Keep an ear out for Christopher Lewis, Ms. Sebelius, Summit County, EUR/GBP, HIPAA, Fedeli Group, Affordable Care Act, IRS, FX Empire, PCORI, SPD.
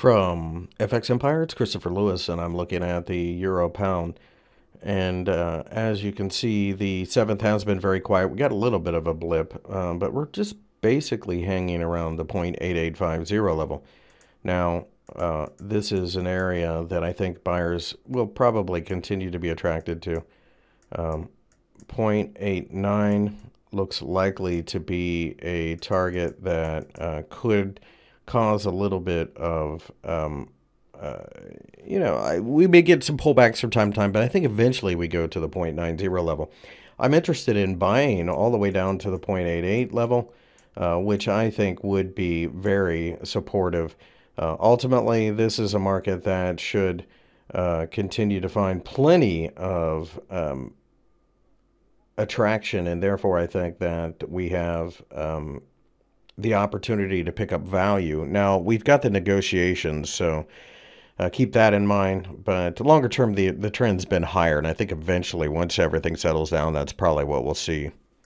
From FX Empire, it's Christopher Lewis, and I'm looking at the euro pound. And as you can see, the 7th has been very quiet. We got a little bit of a blip, but we're just basically hanging around the 0.8850 level. Now, this is an area that I think buyers will probably continue to be attracted to. 0.89 looks likely to be a target that could cause a little bit of, we may get some pullbacks from time to time, but I think eventually we go to the 0.90 level. I'm interested in buying all the way down to the 0.88 level, which I think would be very supportive. Ultimately, this is a market that should continue to find plenty of attraction, and therefore I think that we have the opportunity to pick up value. Now, we've got the negotiations, so keep that in mind, but longer term the trend's been higher, and I think eventually once everything settles down, that's probably what we'll see.